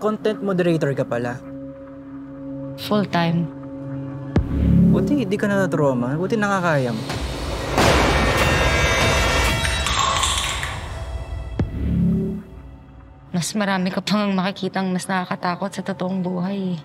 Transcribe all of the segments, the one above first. Content moderator ka pala. Full-time. Buti hindi ka natatrauma. Buti nakakaya mo. Mas marami ka pang makikitang mas nakakatakot sa totoong buhay.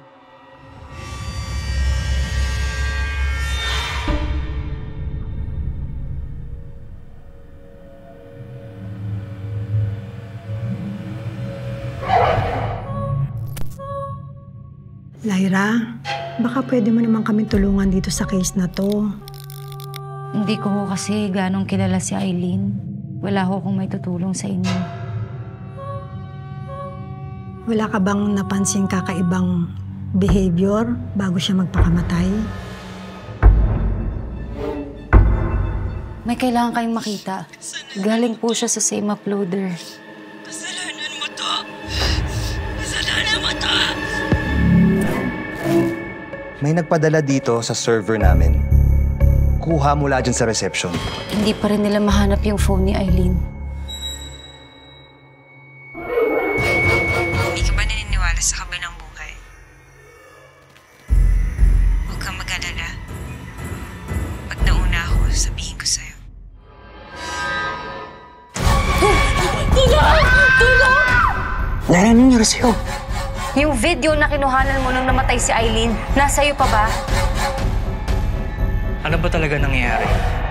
Lyra, baka pwede mo naman kami tulungan dito sa case na to. Hindi ko kasi ganong kilala si Aileen. Wala ko kung may tutulong sa inyo. Wala ka bang napansin kakaibang behavior bago siya magpakamatay? May kailangan kayong makita. Galing po siya sa same uploader. Kasalanan mo to. Kasalanan mo to. May nagpadala dito sa server namin. Kuha mula dyan sa reception. Hindi pa rin nila mahanap yung phone ni Aileen. Hindi ka ba naniniwala sa kabilang buhay? Huwag kang mag-alala. Pag nauna ako, sabihin ko sa'yo. Tulong! Tulong! Naranin niyo sa'yo. Yung video na kinuhanan mo nung namatay si Aileen, nasa iyo pa ba? Ano ba talaga nangyayari?